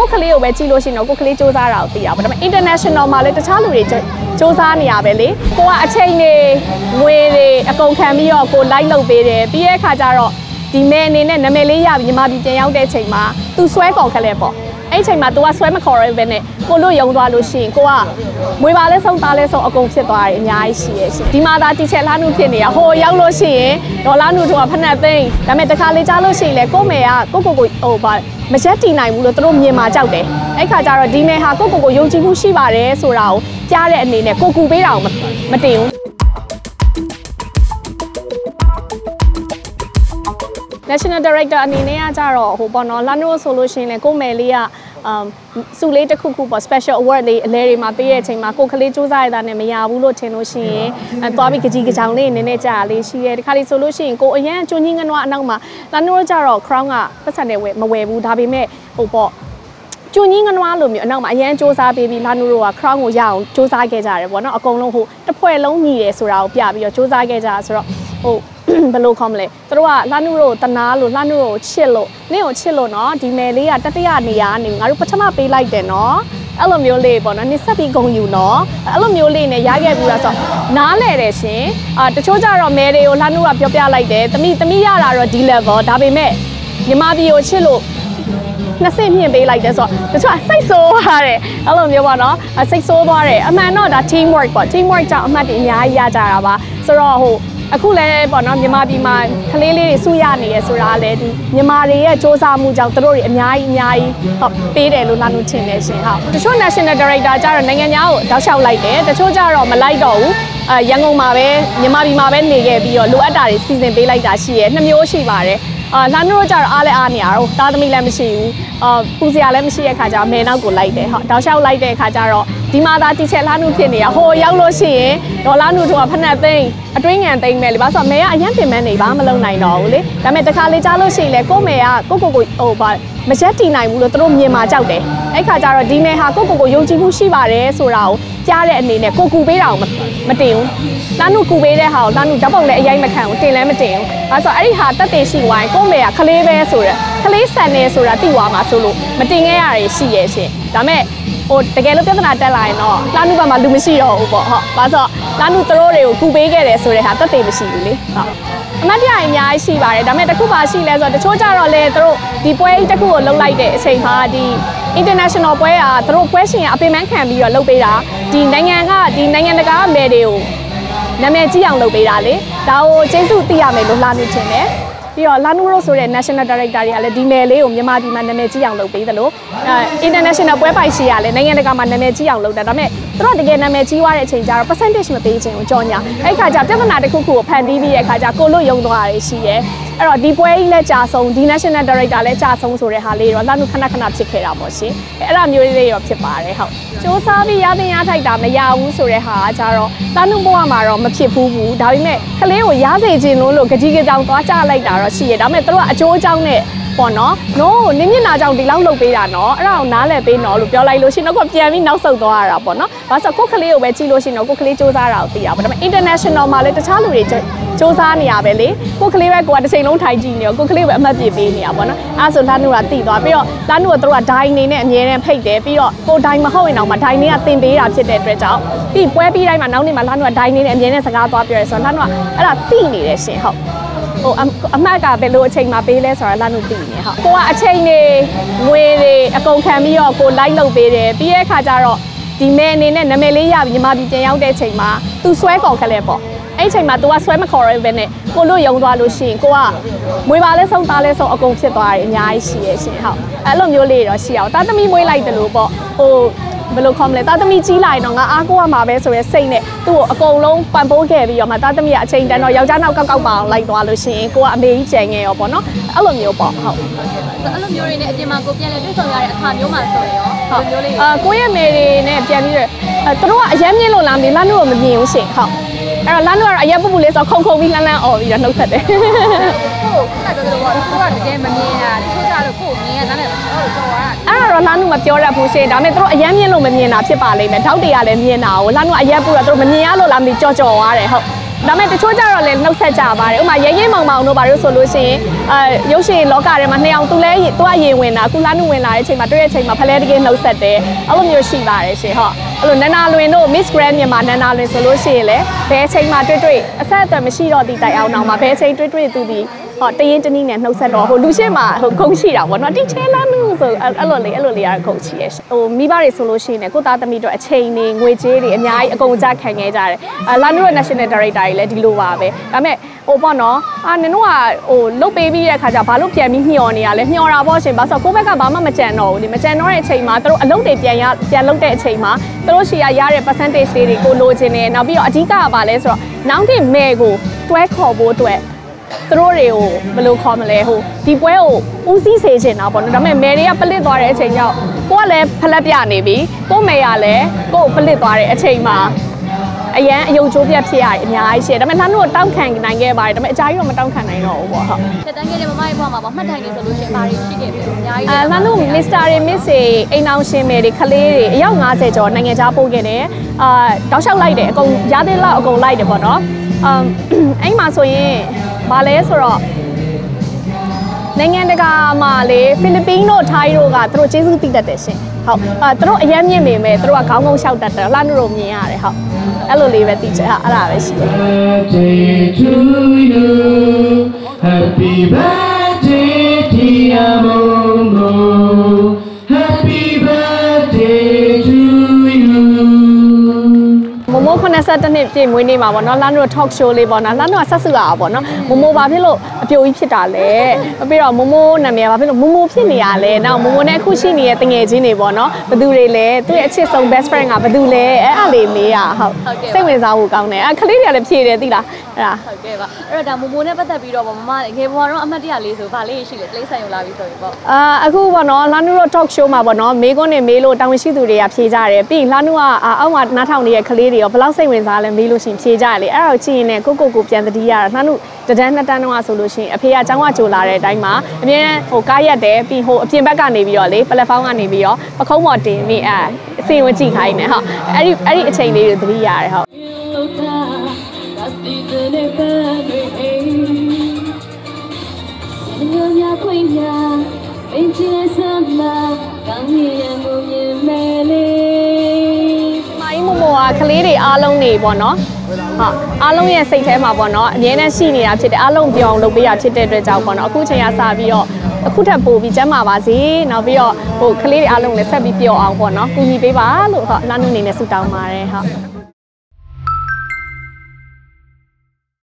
ก็คลีโอเวจิโรชินก็คลีโจซาเราตีอ่ะเพราะว่า international มาเลยแต่ชาลูรีโจซาเนี่ยไปเลยกูว่าเช่นนี้เวรอากงแคมบิโอกูไล่ลงไปเลยพี่เอ๋ข้าจะรอดีเมนี่เนี่ยน้ำเมลียาบีมาบีเจียวเดชมาตัวสวยกว่ากันเลยปะไอ้เช่นมาตัวสวยมาขอเรื่องเนี่ยกูรู้ยังตัวลูชินกูว่ามือบ้าเล่นส่งตาเล่นส่งอากงเสียตัวอย่างง่ายเสียดีมาตาจีเชล้านูเพียเนี่ยโหยังลูชินโดนล้านูถูกพันนัดเองแต่เมื่อตะคาลีจ้าลูชินเลยกูเมียกูโอ้บ้าไม่ใช่ที่ไหนบุรุษตรงเยี่ยมาเจ้าเด็กไอ้ข้าจะรอดีเมฮะกูโกยงจีผู้ชีบาเร่สู่เราจ้าเรนนี่เนี่ยกูไปเรามาติวNational Director อันนี้เนี่ยจะรอโหปอนอนล้านนู้นโซลูชันเลยกูเมลี่อะสุเลตคู่ๆปอ Special Award เลยเลยมาปีเอชมากูคลีจูซายตาเนี่ยไม่ยาวบุรุษเชนลูชันตัวพี่กจีกจังเลยเนี่ยจะเลยชีเอคาริโซลูชันกูเอี้ยจูนี่เงินว่านั่งมาล้านนู้นจะรอครั้งอะภาษาเนี่ยเวมาเวบูดาบิเมะโหปอจูนี่เงินว่าหลุมอยู่นั่งมาเอี้ยจูซาเบบีล้านนู้นว่าครั้งหัวยาวจูซาเกจ่าเลยวันนั้นอากงลงหูตะเพลลงมีเลยสุราพี่อาบิโยจูซาเกจ่าสุราโอ้บลูคอมเลยแต่ว่าลานูโรตนาโรลานูโรเชลโลนี่โอเชลโลเนาะดีเมลี่อะตัดยาเนี่ยนี่งั้นรูปชมาไปไล่เด่นเนาะอารมณ์มิโอเล่บอกนะนี่สับปีกงอยู่เนาะอารมณ์มิโอเล่เนี่ยย้ายแกบูราสน้าเล่เรื่องสิแต่ช่วงจะเราเมเรโอลานูอะเปียวเปียไล่เด่นแต่มียาเราเราดีเลเวอร์ได้ไปไหมยามาบิโอเชลโลนั่นเส้นที่ยังไปไล่เด่นสอแต่ช่วงไซโซอะไรอารมณ์มิโอเนาะไซโซบอกอะไรแม่เนาะดัตทีมเวิร์กก่อนทีมเวิร์กจะมาดีย้ายยาจ่าเราบ้าสโลโฮအခုလည်းပေါ့နော်မြန်မာပြည်မှာကလေးလေးတွေစုရနေရဆိုတာလည်းဒီမြန်မာတွေရဲ့စ조사မှုကြောင့်တို့တွေအများကြီးဟုတ်ပေးတယ်လို့လာလို့ထင်တယ်ရှင်ဟုတ်တချို့ National Director ကြတော့နိုင်ငံသားကိုတောက်လျှောက်လိုက်တယ်တချို့ကြတော့မလိုက်တော့ဘူးရန်ကုန်မှာပဲမြန်မာပြည်မှာပဲနေခဲ့ပြီးတော့လိုအပ်တာတွေစီစဉ်ပေးလိုက်တာရှိရနှစ်မျိုးရှိပါတယ်လာနိုတို့ကြတော့အားလဲအားနေရတော့တာသမီလည်းမရှိဘူးပူစရာလည်းမရှိတဲ့ခါကျမဲနောက်ကိုလိုက်တယ်ဟုတ်တောက်လျှောက်လိုက်တဲ့ခါကျတော့ဒီမှာသာတီချက်လာနုဖြစ်နေရဟိုရောက်လို့ရှိရင်ဒေါ်လာနုတို့ကဖက်နှက်သိန်းအတွင်းငံသိန်းပဲလေဘာဆိုမဲကအရင်ပြင်မနေပါမလုံနိုင်တော့ဘူးလေဒါပေမဲ့တခါလေကြားလို့ရှိရင်လေကိုမဲကကိုဟိုဘာမရက်တီနိုင်ဘူးလို့တို့မြင်မှာကြောက်တယ်အဲ့ခါကျတော့ဒီမဲဟာကိုယုံကြည်မှုရှိပါတယ်ဆိုတာကိုကြားတဲ့အနေနဲ့ကိုပေးတာကိုမတင်ဘူးလာနုကူပေးတဲ့ဟာကိုလာနုဓာတ်ပုံလည်းအရင်မခံဘူးတင်လည်းမတင်ဘူးဘာဆိုအဲ့ဒီဟာတက်တေရှိဝိုင်းကိုမဲကခလေးပဲဆိုရယ်ခလေးဆန်နေဆိုတာသိသွားမှာဆိုလို့မတင်ခဲ့ရရရှိရဲ့ရှင်ဒါပေမဲ့โอ้แต่แกรู้เพียงขนาดแต่ลายเนาะร้านนู้นประมาณดูไม่ชิลอ่ะโอ้โหฮะเพราะฉะนั้นร้านนู้นตัวเร็วกูเบรกแกเลยสุดเลยค่ะตัวเต็มไม่ชิลเลยฮะนั่นที่ไอ้ยายชิบะเลยแต่แม่ตะคู่บาชิเลยส่วนแต่ช่วงเช้าเราเลยตัวดีป่วยตะคู่ลงไล่เด็กเฉยฮะดี international ป่วยอ่ะตัวป่วยเฉยอ่ะเป็นแม่แข่งบีอ่ะลงไปละดีในงานก็ดีในงานตะก้าเมเดลนั่นแม่จี้ยังลงไปละเลยแต่โอ้เจสุตีอ่ะไม่ลงร้านนู้นใช่ไหมพี่อ๋อลานูโรส่วน National Director อะไรดีเมลีผมยามาดีมันนั่นแม่จี้ยังลงไปแต่ลูกInternational ป่วยไปเชียร์เลยในงานในการมันนั่นแม่จี้ยังลงแต่ทำไมตลอดเดือนนั่นแม่จี้ว่าในเชิงจาร์เปอร์เซ็นต์ที่มันเป็นเชิงจอนยาไอ้ข้าจับเจ้าขนาดคู่คู่แพนดีบีไอ้ข้าจับโกลุ่ยยงตัวอะไรเชียร์ไอ้เราดีป่วยอีเลยจ่าส่งดี National Director เลยจ่าส่งส่วนเรื่องฮารีเราลานูขนาดชิคเกอร์หมดสิไอ้เราอยู่ในแบบเชียร์ป่าเลยเขาโจซาบียาเป็นยาไทยดำในยาวุ้นส่วนเรื่องฮาจาร์เราลานูบัวมาเรามาเชียร์ผู้บูดาวิเมทะเลหัวยาเซจิโนโลกจีเกจังก็จ่าไล่ดาเราเชียร์ดาเมตตัวโจจังเนี่ยปอนเนาะโน่นิ่มๆน่าจะเอาดีแล้วลงไปด่าเนาะเราหน้าแหลกไปเนาะหลุดเยาะไรรู้ชิโน่ก็เพียงมีน้องส่งตัวเราปอนเนาะภาษาก็คลีโอเวจิรู้ชิโน่ก็คลีโจซาเราตีอ่ะเพราะว่า international มาเลยแต่ชาลูรีโจซาเนี่ยไปเลยก็คลีไว้กว่าจะเชิงลงไทยจีเนี่ยก็คลีแบบมาเปลี่ยนไปเนี่ยปอนเนาะอาสุรานุราตีตัวพี่อ่ะร้านหนูตัวไทยนี่เนี่ยเนี่ยเพ่งเด็กพี่อ่ะก็ไทยมาเข้าอีกหน่อยมาไทยเนี่ยตีนไปด่าเสร็จเด็ดเลยเจ้าพี่ป่วยพี่ได้มาน้องนี่มาร้านหนูไทยนี่เนี่ยเนี่ยสกาวตัวเปลี่ยนส่วนร้านหนูอะไรตีนี่เลยเสียเขาโอ้อำนาจการเป็นรูเชงมาปีแรกสอนลานุตีเนี่ยค่ะกูว่าเชงเนี่ยเวรอากงแคมบิโอกูไล่ลงไปเลยพี่เอ๋ข้าจะรอดีเมนี่เนี่ยน้ำเมลียาบีมาบีเจียวเดชมาตัวสวยกว่ากันเลยปะไอ้เชงมาตัวสวยมาขอเรื่องเนี่ยกูรู้ยังตัวลูชินกูว่ามือบ้าเล่นส่งตาเล่นส่งอากงเสียตัวอย่างง่ายเสียเสียค่ะไอ้ลมโยเล่เราเสียวตาจะมีมวยไล่แต่รู้ปะโอ้บลูคอมเลยตาจะมีจีไล่น้องอากูว่ามาเป็นสวยเซ็งเนี่ยตัวอากงลงปันโป๊แก่ไปยอมมาตาจะมีอาเชงแต่เราเยาจ้าเราเก่าๆเปล่าไล่ตัวลูชินกูว่าเมย์เจงเงี้ยอ๋อปะเนาะอารมณ์โยปะเขาอารมณ์โยเนี่ยเปลี่ยนมากูเปลี่ยนเลยด้วยส่วนใหญ่ถามโยมาสวยอ๋อกูยังเมย์เนี่ยเปลี่ยนนี่เลยตัวอาเชงเนี่ยเราลามดีล้านนู้นมันมีอยู่เสียเขาแต่ล้านนู้นอาเชงปุ๊บเลยสองคงวิ่งล้านๆออกอีกแล้วนึกถึงเลยกูแต่จะบอกกูว่าเจงมันมีนะช่วงเช้าเรากูมีนั่นแหละอ่าเราล้านนู้นมาเที่ยวแล้วผู้เชี่ยวชาญแต่ตัวอาเชงเนี่ยเราไม่มีนะเพียบป่าเลยแม้เท่าเดียร์เลยมีนะล้านนู้นอาเชงปุ๊บเราตัวมันมีนะเราลามดีจ่อๆอะไรเขา ดังนั้นช่วยจ้าเราเล่นนกเสจ่าบาร์เลยมาเย่ๆมองๆโนบาร์ยูโซลูซียูซีล็อกการ์เรมันเนี่ยเอาตัวเล่ตัวเย็นเวน่ากูร้านเวน่าเฉยมาตัวเฉยมาเพลย์เกมนกเสดเดอเอาลมยูซีบาร์เลยเฉยฮะเอาลมนานาลุยโนมิสแกรนด์เนี่ยมานานาลุยโซลูซีเลยเพลย์เฉยมาตัวๆอาศัยแต่ไม่ใช่รอดีแต่เอาหนองมาเพลย์เฉยตัวๆตัวดีฮะแต่ยังจะนี่เนี่ยนกเสดรอโหดูเฉยมาคงชีดอ่ะวันนั้นที่เชล่านึงเสออร่อยเลยอร่อยเลยคงชีโอ้มีบาร์ยูโซลูซีเนี่ยกูตาแต่มีตัวเฉยนี่งวยเจดีย้ายกงจ้าแข่งไงจ้าเลยร้านนู้น National Director เลยดีรู้ว่าเว้ยแต่แม่โอ้พ่อเนาะเนนัวโอ้ลูกเบบี้เนี่ยค่ะจะพาลูกเพียมีหิวนี่อะไรหิวราบ่เฉยบ้าสักคู่แม่ก็บ้ามันมาแจนน้องดิมาแจนน้องเนี่ยเฉยมาตัวลูกเด็กเพียเนี่ยเพียลูกเด็กเฉยมาตัวเชียร์ยาเรื่องเปอร์เซ็นต์เฉยกูโลจิเนี่ยนับไปอ่ะที่ก้าวไปเลยสิน้องที่เมย์กูตัวขอโบตัวตัวเร็วมาลูกคอมเลยหูที่เว้ยโอ้อู้ซี่เฉยเฉยนะพ่อเนาะแต่แม่เมย์เนี่ยเป็นเรื่องตัวเรื่องเฉยเนี่ยกูอะไรพลัดยาเนี่ยบีกูเมย์อะไรกูเป็นเรื่องตัวเรื่องเฉยมาไอ้ยังยูทูบยับเสียไอ้ยังไอเสียแต่ไม่ทันหนูต้องแข่งนายเงยไปแต่ไม่ใจเราไม่ต้องแข่งนายหนูบ่ค่ะแต่ตั้งเงยเลยไม่พอมาบอกไม่ได้ในโซลูชันบาริชิเก็บย้ายนั่นลูกมิสตาร์มิสเซ่ไอ้น้องเชมเมริคาลีย่างงาเสียจอดนายเงยจ้าปูเกเน่ดาวเช้าไล่เด็กกงย้ายได้แล้วกงไล่เด็กบ่เนาะไอ้มาส่วนนี้มาเลสหรอในเงี้ยเด็กมาเลยฟิลิปปินส์โนไทยโรกาตัวเจสุติดเด็ดเช่นเขาตัวเยี่ยมเยี่ยมเมย์ตัวเขางงเช่าเด็ดร้านรวมเนี่ยอะไรเขาอารมณ์ดีแบบติดใจอะไรแบบนี้ Happy birthday to you Happy birthday dear Momo Happy birthday to you โมโม่คนนั้นสัตว์เนี่ยจีมวยนี่มาวันนั้นร้านเราทอล์กโชว์เลยวันนั้นร้านเราสัตว์เสือวันนั้นโมโม่บ้าพี่โลเปียวอีพี่ตาเล่พี่เราโมโม่เนี่ยเมียบ้าพี่โลโมโม่พี่เนี่ยเล่นะโมโม่เนี่ยคู่ชีเนี่ยตั้งเงี้ยจีเนี่ยวันนั้นไปดูเลยเล่ตัวเอชซีส่ง best friend อ่ะไปดูเลยไอ้อะไรเนี่ยเขาเส้นเวลาหูเก่าเนี่ยคลิปเนี่ยเลยพี่เนี่ยตีละนะโอเคป่ะเราดามโมโม่เนี่ยพัฒนาพี่เราบ้ามาเนี่ยวันนั้นอามาที่อะไรสุภาพเลยชิลเลยใส่ยูลาบิสเลยป่ะคือวันนั้นร้านเราทอล์กโชว์มาวันนั้นเมย์ก็เนี่ยเมย์โลตั้งวิชิตุเรียพี่จ่าเลยพี่ร้านเราเอามาหน้าทางเนี่ยคลิปเดียวพลังเส้นเวลาเลยเมย์โลชิมพี่จ่าเลยไอ้เราจีเนี่ยกูกูเปลี่ยนตัวดีอ่ะร้านเราจะได้หน้าตาหน้าโซลูชันพี่อาจารย์ว่าจูลาเรได้มาพี่เนี่ยโอกาสเด็กพี่โหพี่แบกกันหนีไปเลยไปเล่นฟ้ากันหนีไปแล้วพอเขาหมดทีมีสิ่งวันจีนใครเนี่ยฮะไอ้เชนเดียร์ตัวนี้ยาเลยฮะไม่โมโม่คลีดีอารมณ์ดีบ่เนาะอารมณ์ยังใส่แค่มาบ่เนาะเนี่ยนั่นสิเนี่ยเฉยๆอารมณ์ยองลงไปอยากเฉยๆด้วยเจ้าบ่เนาะคู่เชียร์ซาบิโอคู่ทัพปูพี่แจ๊มาบ้าสิเนาะพี่โอคลีดีอารมณ์เนี่ยแซ่บพี่โอเอาบ่เนาะกูมีไปบ้าลูกค่ะร้านนู้นนี่เนี่ยสุดดาวมาเลยค่ะ